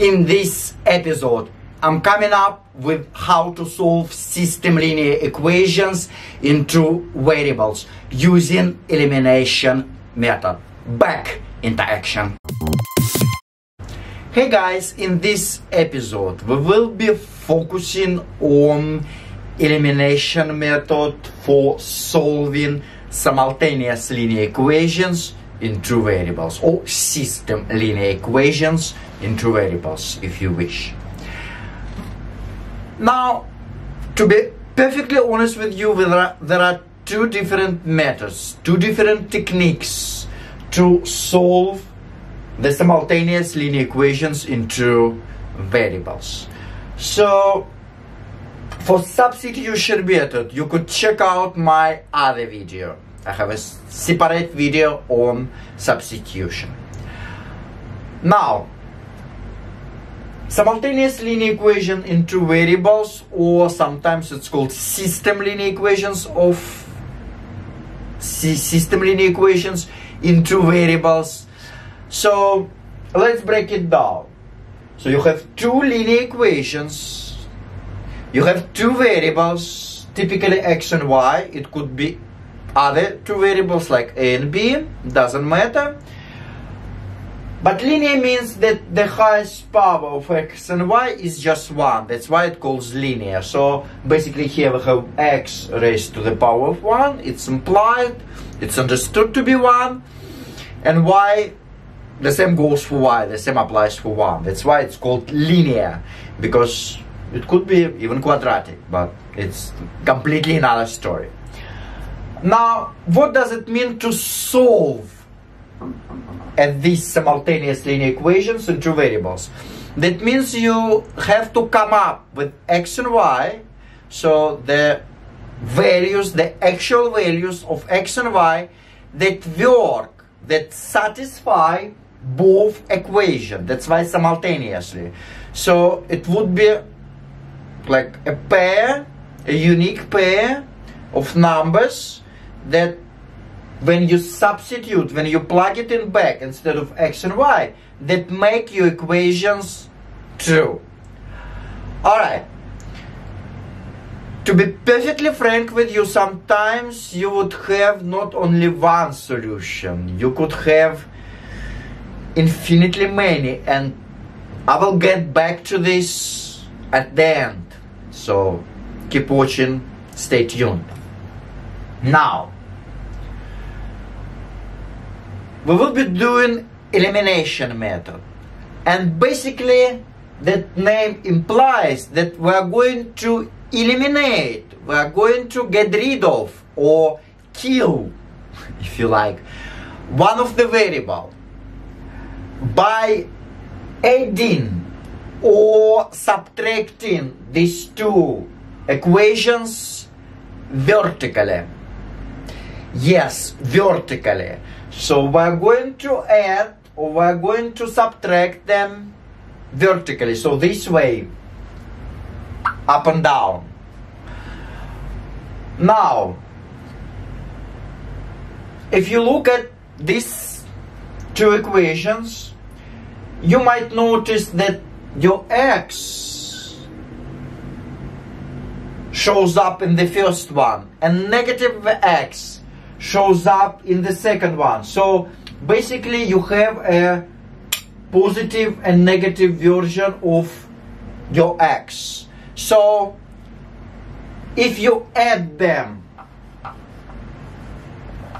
In this episode, I'm coming up with how to solve system linear equations into variables using elimination method. Back into action. Hey guys, in this episode, we will be focusing on elimination method for solving simultaneous linear equations in two variables, or system linear equations in two variables, if you wish. Now, to be perfectly honest with you, there are two different methods, two different techniques to solve the simultaneous linear equations in two variables. So, for substitution method, you could check out my other video. I have a separate video on substitution. Now, simultaneous linear equation in two variables, or sometimes it's called system linear equations in two variables. So let's break it down. So you have two linear equations, you have two variables, typically x and y. It could be other two variables like a and b, doesn't matter. But linear means that the highest power of x and y is just one. That's why it calls linear. So basically here we have x raised to the power of 1. It's implied, it's understood to be 1. And y, the same goes for y, the same applies for 1. That's why it's called linear, because it could be even quadratic, but it's completely another story. Now, what does it mean to solve these simultaneous linear equations in two variables? That means you have to come up with x and y, so the values, the actual values of x and y that work, that satisfy both equations. That's why simultaneously. So it would be like a pair, a unique pair of numbers that when you substitute, when you plug it in back instead of x and y, that make your equations true. Alright, to be perfectly frank with you, sometimes you would have not only one solution, you could have infinitely many, and I will get back to this at the end. So keep watching, stay tuned. Now, we will be doing elimination method, and basically that name implies that we are going to eliminate, we are going to get rid of or kill, if you like, one of the variables by adding or subtracting these two equations vertically. Yes, vertically. So we're going to add or we're going to subtract them vertically. So this way, up and down. Now, if you look at these two equations, you might notice that your x shows up in the first one and negative x shows up in the second one. So basically you have a positive and negative version of your x. So if you add them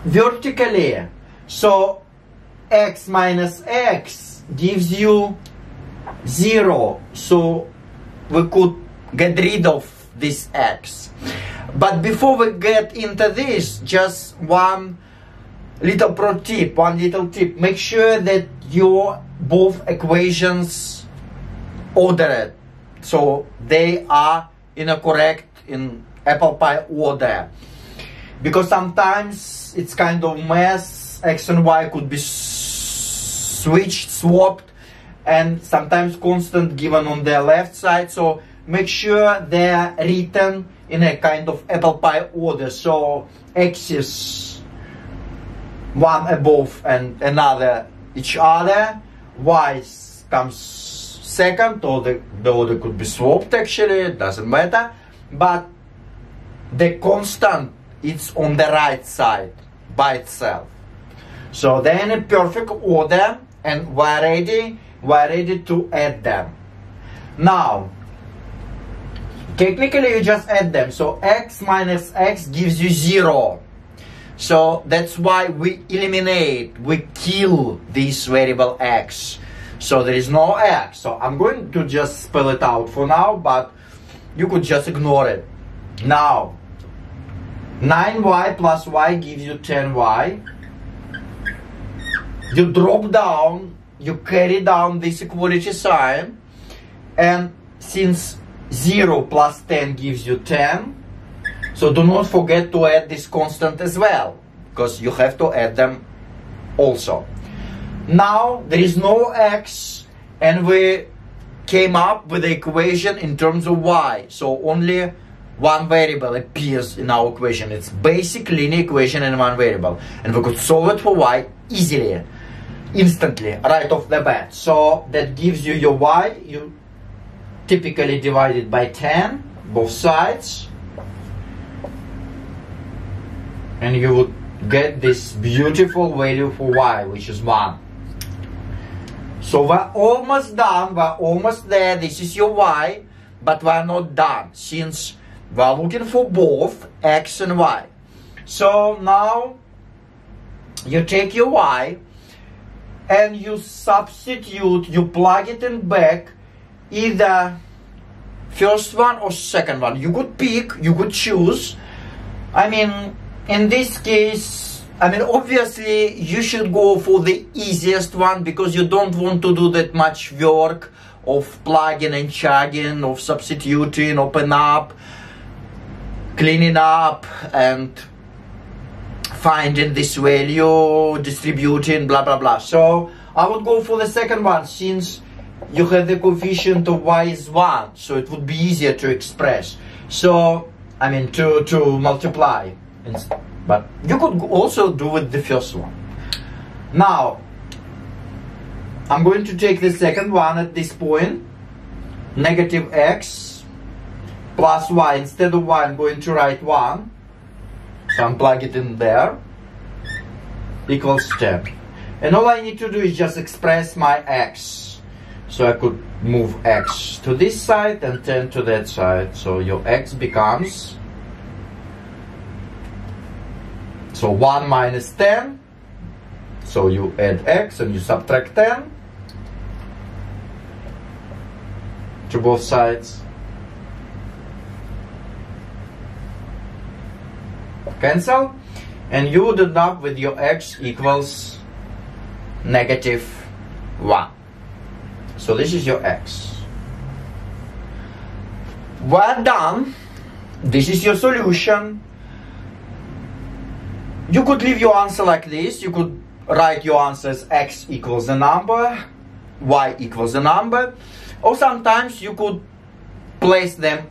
vertically, so x minus x gives you 0. So we could get rid of this x. But before we get into this, just one little pro tip, one little tip. Make sure that your both equations ordered, so they are in a correct, in apple pie order. Because sometimes it's kind of mess, x and y could be switched, swapped, and sometimes constant given on the left side. So make sure they are written in a kind of apple pie order, so x is one above and another each other, y comes second, or they could be swapped actually, it doesn't matter. But the constant is on the right side by itself. So they're in a perfect order and we're ready to add them. Now, technically you just add them. So x minus x gives you 0. So that's why we eliminate, we kill this variable x. So there is no x. So I'm going to just spell it out for now, but you could just ignore it. Now, 9y plus y gives you 10y. You drop down, you carry down this equality sign, and since 0 plus 10 gives you 10, so do not forget to add this constant as well, because you have to add them also. Now there is no x, and we came up with the equation in terms of y, so only one variable appears in our equation. It's basic linear equation in one variable, and we could solve it for y easily, instantly, right off the bat. So that gives you your y, you typically divide it by 10, both sides, and you would get this beautiful value for y, which is 1. So we're almost done, we're almost there, this is your y, but we're not done, since we're looking for both x and y. So now you take your y and you substitute, you plug it in back, either first one or second one. You could pick, you could choose. I mean, in this case, I mean, obviously you should go for the easiest one, because you don't want to do that much work of plugging and chugging, of substituting, open up, cleaning up and finding this value, distributing, blah blah blah. So I would go for the second one, since you have the coefficient of y is 1, so it would be easier to express. So I mean to multiply, but you could also do with the first one. Now I'm going to take the second one at this point, negative x plus y. Instead of y, I'm going to write 1. So I'm plug it in there, equals 10. And all I need to do is just express my x. So I could move x to this side and 10 to that side. So your x becomes, so 1 minus 10. So you add x and you subtract 10 to both sides. Cancel, and you would end up with your x equals negative 1. So this is your x. Well done. This is your solution. You could leave your answer like this. You could write your answer as x equals a number, y equals a number, or sometimes you could place them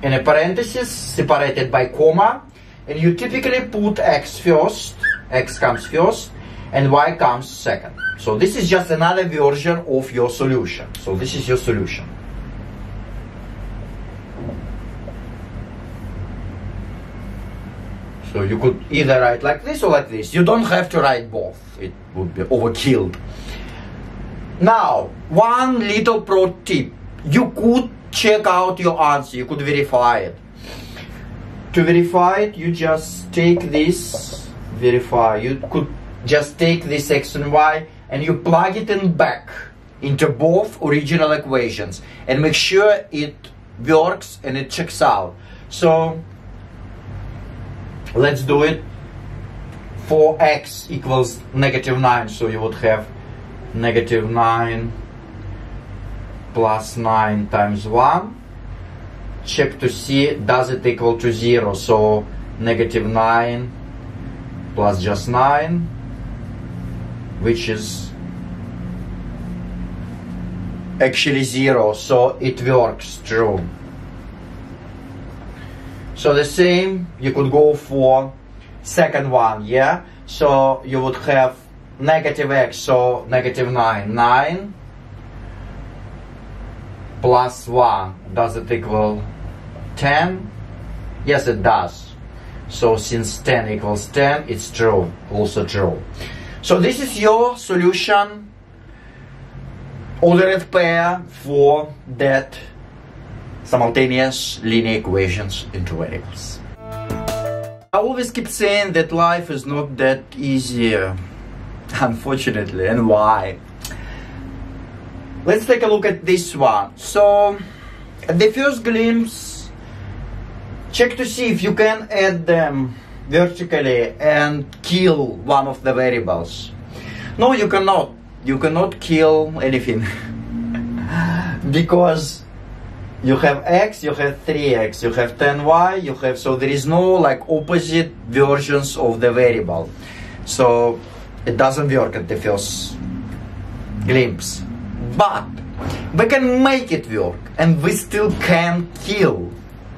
in a parenthesis separated by comma. And you typically put x first, x comes first, and y comes second. So this is just another version of your solution. So this is your solution. So you could either write like this or like this. You don't have to write both. It would be overkill. Now, one little pro tip. You could check out your answer. You could verify it. To verify it, you just take this, verify, you could just take this x and y and you plug it in back into both original equations and make sure it works and it checks out. So let's do it for x equals negative 9. So you would have negative 9 plus 9 times 1. Check to see, does it equal to 0? So negative 9 plus just 9, which is actually 0. So it works, true. So the same, you could go for second one, yeah? So you would have negative x, so negative 9, 9 plus 1, does it equal 10? Yes, it does. So since 10 equals 10, it's true, also true. So this is your solution, ordered pair for that simultaneous linear equations into variables. I always keep saying that life is not that easy, unfortunately, and why? Let's take a look at this one. So, at the first glimpse, check to see if you can add them vertically and kill one of the variables. No, you cannot. You cannot kill anything. Because you have x, you have 3x, you have 10y, you have... So there is no like opposite versions of the variable. So, it doesn't work at the first glimpse. But we can make it work, and we still can kill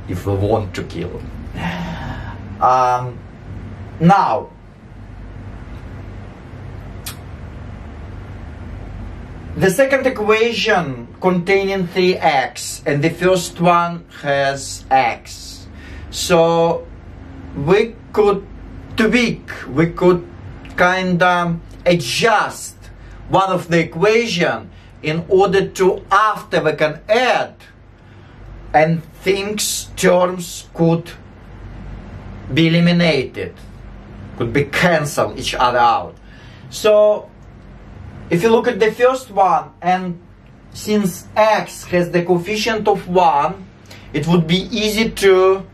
if we want to kill. Now, the second equation containing 3x, and the first one has x. So we could tweak, we could kinda adjust one of the equation in order to, after we can add, and things, terms could be eliminated, could be cancelled each other out. So, if you look at the first one, and since x has the coefficient of 1, it would be easy to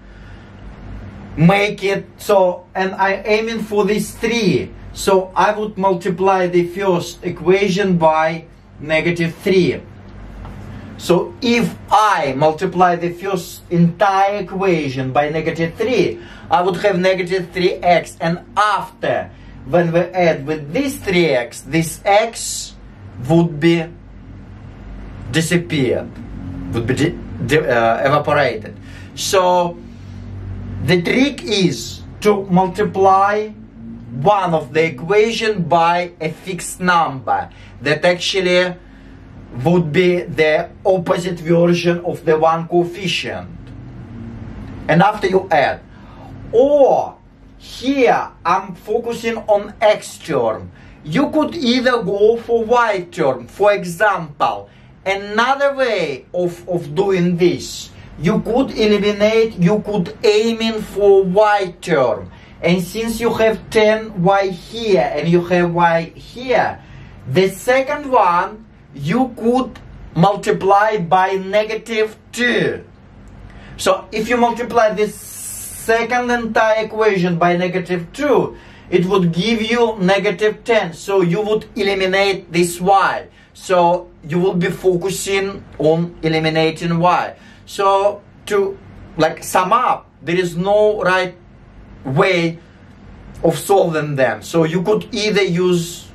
make it so, and I'm aiming for this 3, so I would multiply the first equation by -3. So if I multiply the first entire equation by -3, I would have -3x, and after, when we add with this 3x, this x would be disappeared, would be evaporated. So the trick is to multiply one of the equation by a fixed number that actually would be the opposite version of the one coefficient, and after you add. Or here I'm focusing on x term. You could either go for y term. For example, another way of doing this, you could eliminate, you could aim in for y term. And since you have 10y here and you have y here, the second one you could multiply by -2. So if you multiply this second entire equation by -2, it would give you -10. So you would eliminate this y. So you will be focusing on eliminating y. So to like sum up, there is no right way of solving them. So you could either use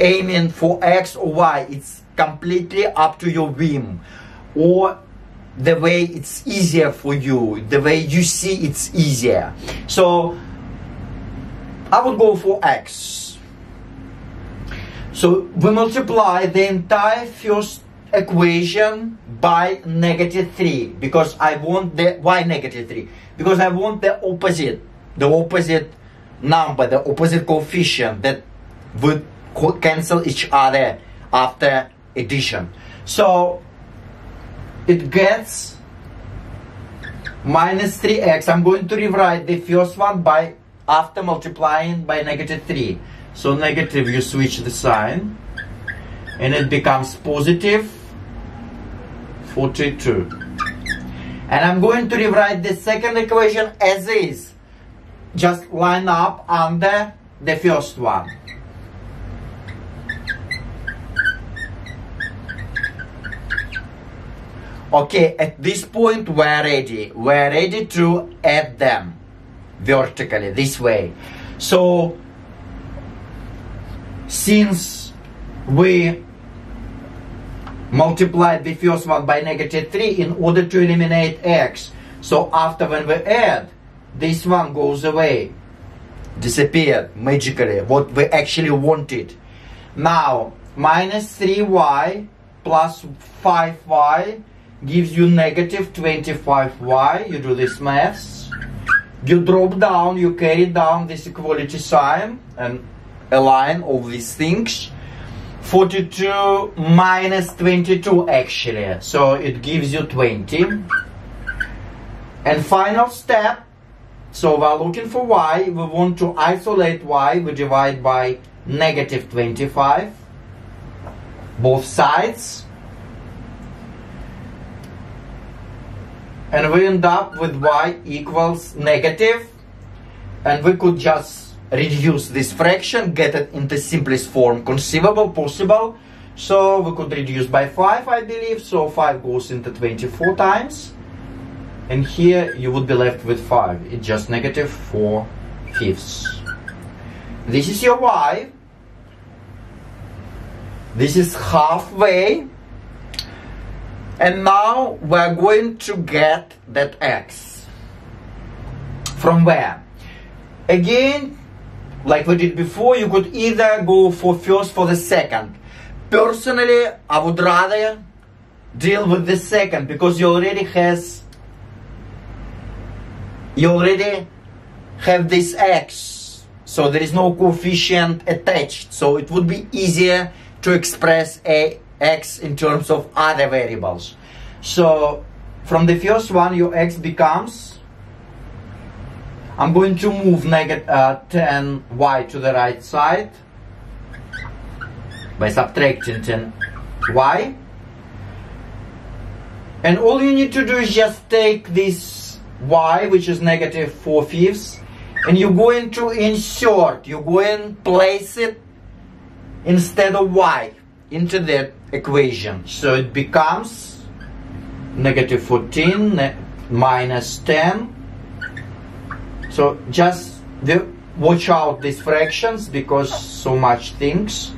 aiming for x or y. It's completely up to your whim, or the way it's easier for you, the way you see it's easier. So I would go for x. So we multiply the entire first equation by -3, because I want the y -3, because I want the opposite number, the opposite coefficient that would cancel each other after addition. So it gets -3x. I'm going to rewrite the first one by after multiplying by -3. So negative, you switch the sign, and it becomes positive 42. And I'm going to rewrite the second equation as is. Just line up under the first one. Okay, at this point we're ready. We're ready to add them vertically, this way. So, since we multiply the first one by -3 in order to eliminate x. So after when we add, this one goes away, disappeared magically, what we actually wanted. Now, -3y plus 5y gives you negative 25y. You do this maths. You drop down, you carry down this equality sign and align all these things. 42 minus 22 actually, so it gives you 20. And final step, so while looking for y, we want to isolate y, we divide by negative 25, both sides. And we end up with y equals negative, and we could just reduce this fraction, get it in the simplest form conceivable possible. So we could reduce by 5, I believe, so 5 goes into 24 times, and here you would be left with 5, it's just negative 4/5. This is your y, this is halfway, and now we're going to get that x. From where? Again, like we did before, you could either go for first for the second. Personally, I would rather deal with the second, because you already have this x, so there is no coefficient attached, so it would be easier to express a x in terms of other variables. So from the first one, your x becomes, I'm going to move 10y to the right side by subtracting 10y. And all you need to do is just take this y, which is negative 4/5, and you're going to insert, you're going to place it instead of y into that equation. So it becomes negative 14 minus 10. So just watch out these fractions, because so much things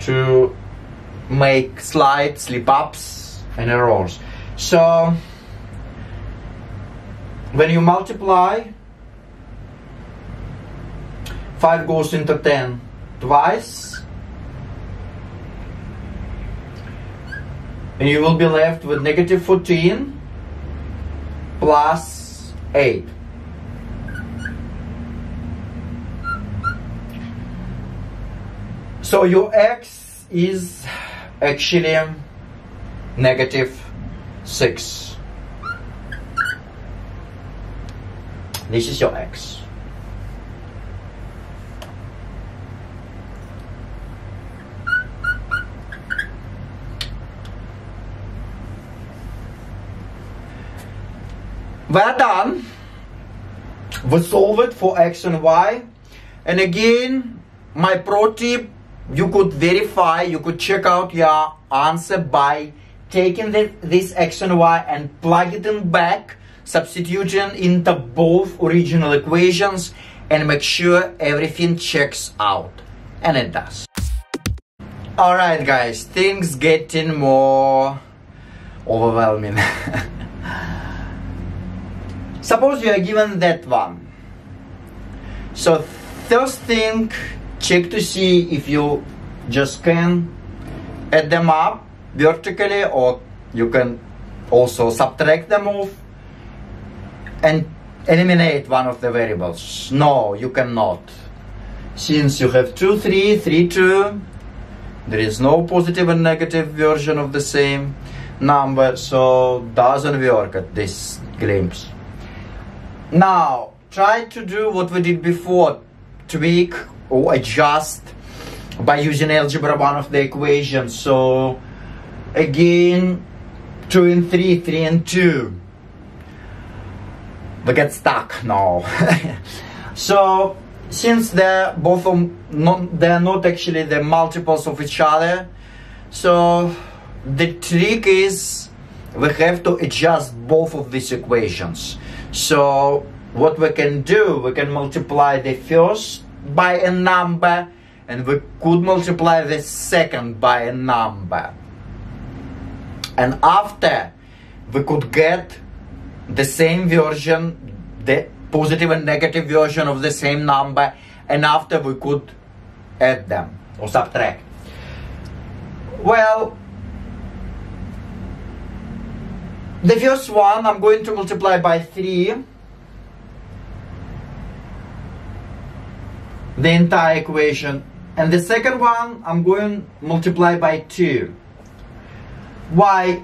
to make slides, slip-ups and errors. So when you multiply, 5 goes into 10 twice, and you will be left with negative 14 plus 8. So your x is actually negative 6. This is your x. We're done. We solve it for x and y. And again, my pro tip, you could verify, you could check out your answer by taking this x and y and plug it in back, substituting into both original equations, and make sure everything checks out. And it does. Alright guys, things getting more overwhelming. Suppose you are given that one. So first thing, check to see if you just can add them up vertically, or you can also subtract them off and eliminate one of the variables. No, you cannot. Since you have 2, 3, 3, 2, there is no positive and negative version of the same number, so doesn't work at this glimpse. Now, try to do what we did before, tweak or adjust by using algebra one of the equations. So, again, 2 and 3, 3 and 2. We get stuck now. So, since they're not actually the multiples of each other, so the trick is we have to adjust both of these equations. So what we can do, we can multiply the first by a number, and we could multiply the second by a number. And after, we could get the same version, the positive and negative version of the same number, and after we could add them or subtract. Well, the first one I'm going to multiply by 3 the entire equation, and the second one I'm going to multiply by 2. Why?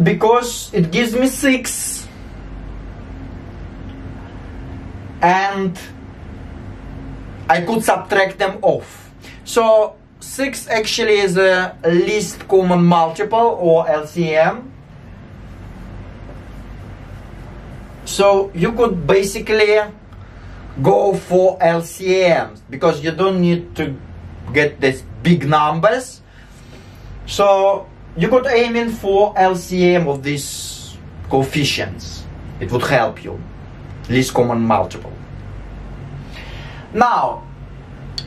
Because it gives me 6, and I could subtract them off. So 6 actually is a least common multiple, or LCM. So you could basically go for LCMs, because you don't need to get these big numbers. So you could aim in for LCM of these coefficients. It would help you. Least common multiple. Now,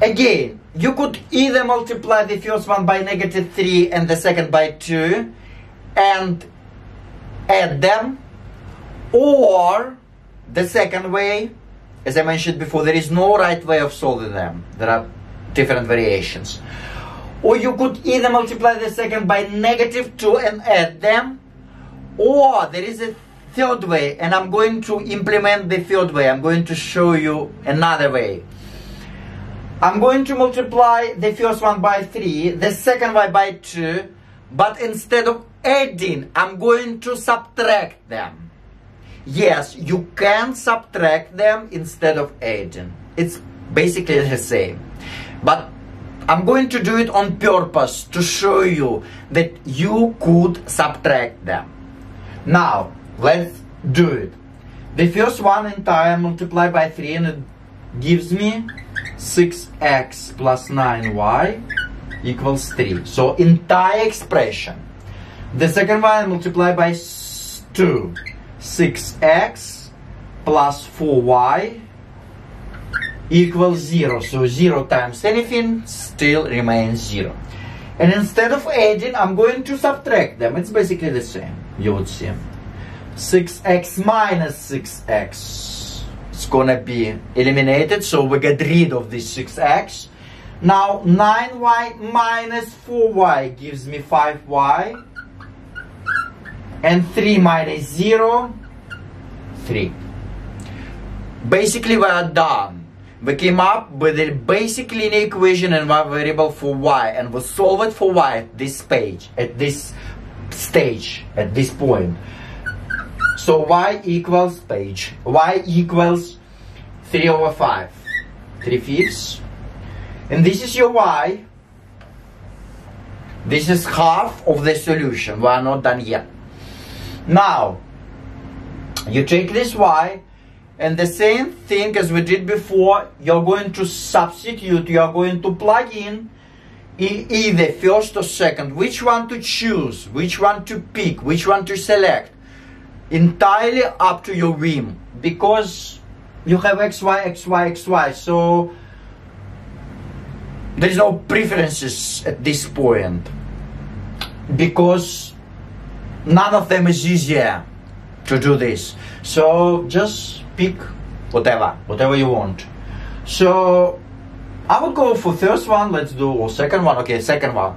again, you could either multiply the first one by negative 3 and the second by 2 and add them, or the second way, as I mentioned before, there is no right way of solving them. There are different variations. Or you could either multiply the second by negative 2 and add them, or there is a third way, and I'm going to implement the third way. I'm going to show you another way. I'm going to multiply the first one by 3, the second one by 2, but instead of adding, I'm going to subtract them. Yes, you can subtract them instead of adding. It's basically the same. But I'm going to do it on purpose to show you that you could subtract them. Now, let's do it. The first one entire multiplied by 3, and it gives me 6x plus 9y equals 3. So, entire expression. The second one multiplied by 2. 6x plus 4y equals 0. So 0 times anything still remains 0. And instead of adding, I'm going to subtract them. It's basically the same, you would see. 6x minus 6x is gonna be eliminated, so we get rid of this 6x. Now 9y minus 4y gives me 5y. And 3 minus 0, 3. Basically, we are done. We came up with a basic linear equation and one variable for y, and we solve it for y at this page, at this stage, at this point. So y equals page. Y equals 3 over 5, 3/5. And this is your y. This is half of the solution. We are not done yet. Now, you take this y, and the same thing as we did before, you're going to substitute, you're going to plug in either first or second, which one to choose, which one to pick, which one to select, entirely up to your whim, because you have xy, xy, xy, so there's no preferences at this point, because none of them is easier to do this. So just pick whatever you want. So I would go for first one, let's do, or second one. Okay, second one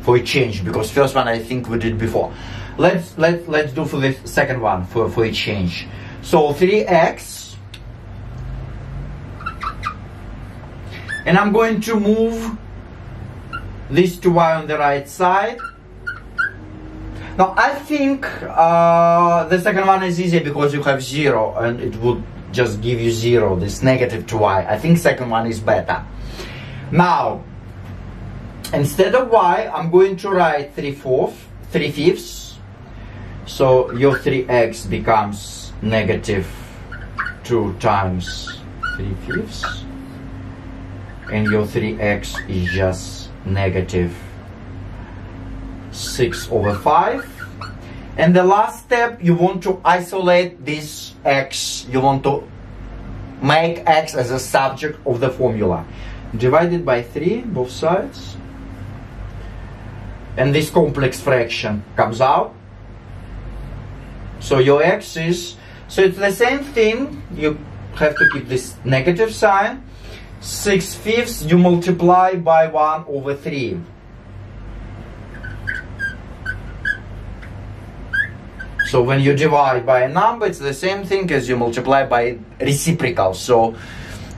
for a change, because first one I think we did before. Let's do for the second one for a change. So 3x, and I'm going to move this 2y on the right side. Now, I think the second one is easier because you have 0 and it would just give you 0, this negative 2y. I think second one is better. Now, instead of y, I'm going to write 3/5. So your 3x becomes negative 2 times 3/5. And your 3x is just negative 6 over 5. And the last step, you want to isolate this x. You want to make x as a subject of the formula. Divided by 3, both sides. And this complex fraction comes out. So your x is... So it's the same thing. You have to keep this negative sign. 6/5 you multiply by 1 over 3. So when you divide by a number, it's the same thing as you multiply by reciprocal. So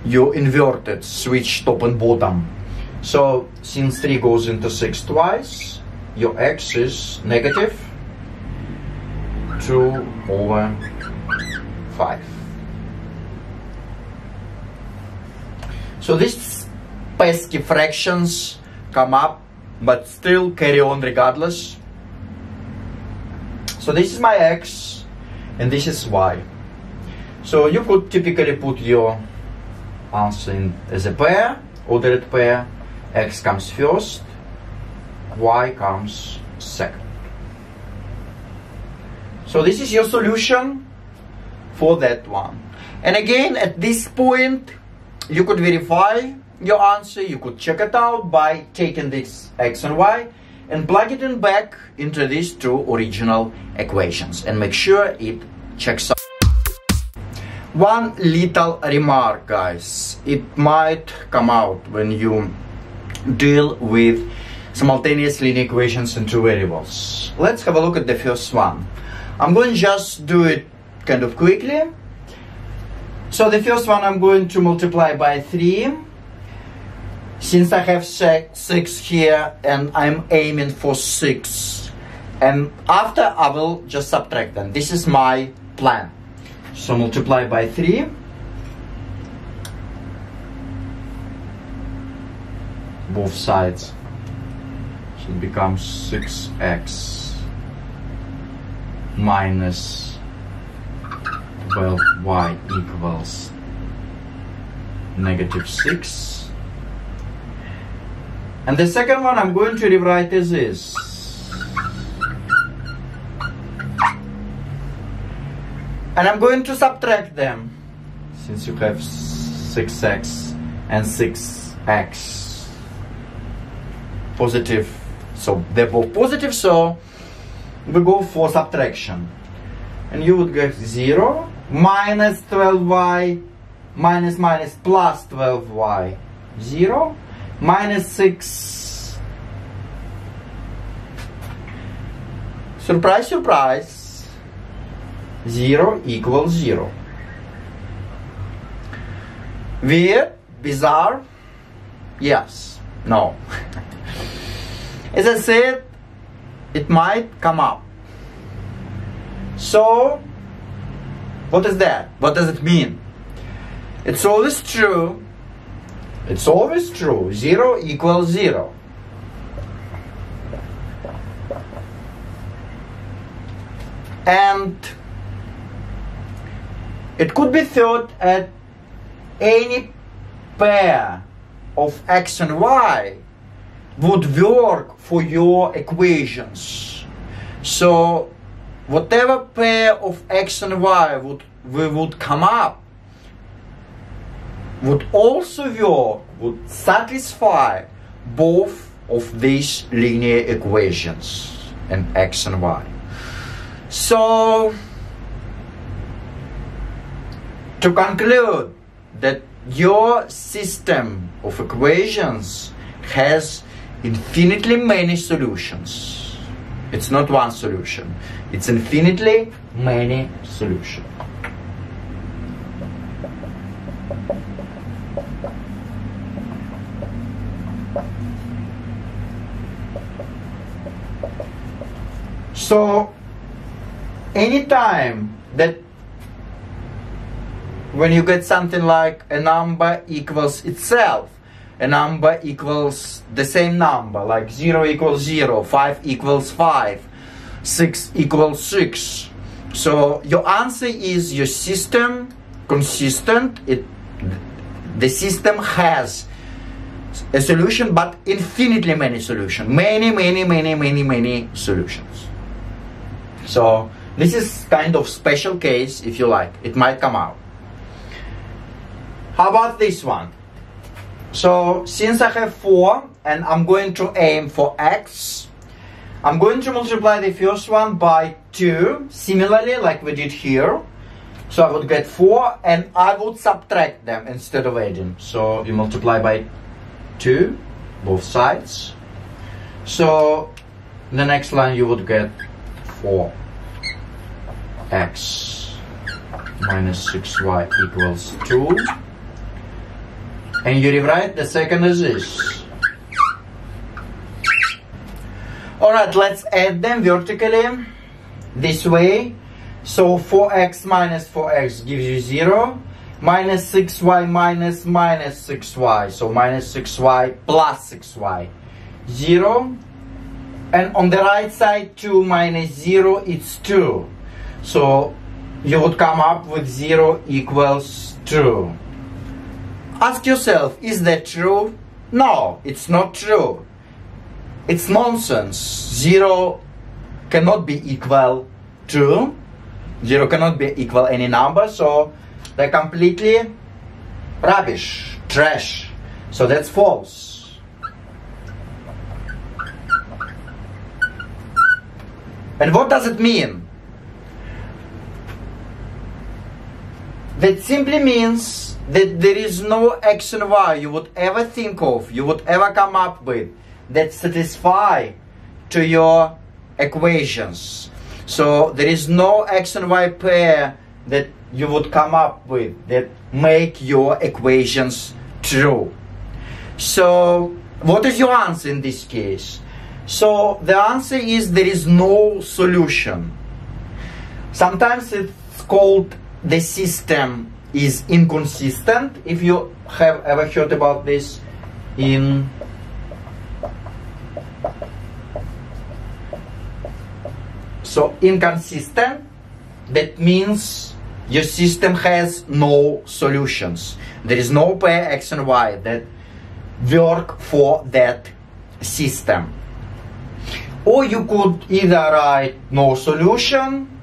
you inverted switch top and bottom. So since 3 goes into 6 twice, your x is negative 2/5. So these pesky fractions come up, but still carry on regardless. So this is my x and this is y. So you could typically put your answer in as a pair, ordered pair. X comes first, y comes second. So this is your solution for that one. And again, at this point, you could verify your answer, you could check it out by taking this x and y and plug it in back into these two original equations and make sure it checks out. One little remark, guys, it might come out when you deal with simultaneous linear equations in two variables. Let's have a look at the first one. I'm going to just do it kind of quickly. So the first one I'm going to multiply by 3. Since I have 6 here and I'm aiming for 6, and after I will just subtract them. This is my plan. So multiply by 3. Both sides, so it becomes 6x minus 12y equals negative 6. And the second one I'm going to rewrite as is. And I'm going to subtract them, since you have 6x and 6x. Positive, so they're both positive, so we go for subtraction. And you would get 0 minus 12y minus plus 12y, 0 minus 6. Surprise, surprise, 0 equals 0. Weird, bizarre, yes, no. As I said, it might come up. So, what is that? What does it mean? It's always true. It's always true. 0 equals 0. And it could be thought at any pair of x and y would work for your equations. So whatever pair of x and y would come up would also work, would satisfy both of these linear equations and x and y. So to conclude that your system of equations has infinitely many solutions. It's not one solution. It's infinitely many solutions. So anytime that when you get something like a number equals itself, a number equals the same number, like 0 equals 0, 5 equals 5, 6 equals 6. So your answer is your system consistent. The system has a solution, but infinitely many solutions. Many solutions. So this is kind of special case, if you like. It might come out. How about this one? So since I have 4 and I'm going to aim for x, I'm going to multiply the first one by 2, similarly like we did here. So I would get 4 and I would subtract them instead of adding. So you multiply by 2, both sides. So the next line you would get 4. x minus 6y equals 2. And you rewrite the second as this. Alright, let's add them vertically this way. So 4x minus 4x gives you 0. Minus 6y minus minus 6y. So minus 6y plus 6y. 0. And on the right side 2 minus 0 it's 2. So you would come up with 0 equals 2. Ask yourself, is that true? No, it's not true. It's nonsense. 0 cannot be equal to 0 cannot be equal any number, so they're completely rubbish, trash. So that's false. And what does it mean? That simply means that there is no x and y you would ever think of, you would ever come up with, that satisfy to your equations. So there is no x and y pair that you would come up with that make your equations true. So what is your answer in this case? So the answer is there is no solution. Sometimes it's called the system is inconsistent, if you have ever heard about this in so inconsistent, that means your system has no solutions. There is no pair x and y that work for that system. Or you could either write no solution,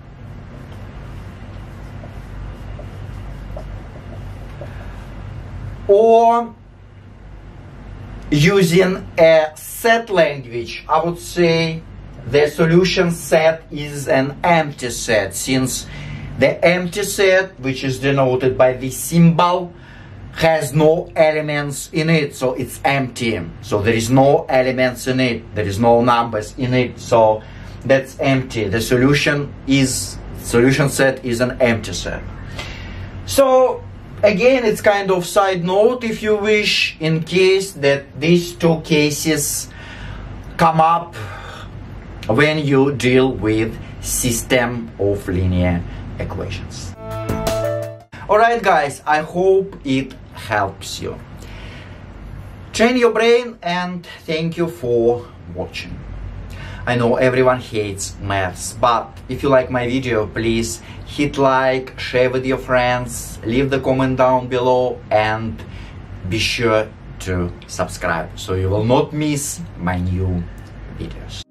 or using a set language, I would say the solution set is an empty set, since the empty set, which is denoted by this symbol, has no elements in it, so it's empty. So there is no elements in it, there is no numbers in it, so that's empty. The solution set is an empty set. So again, it's kind of side note, if you wish, in case that these two cases come up when you deal with system of linear equations. Alright guys, I hope it helps you. Train your brain, and thank you for watching. I know everyone hates maths, but if you like my video, please hit like, share with your friends, leave the comment down below, and be sure to subscribe so you will not miss my new videos.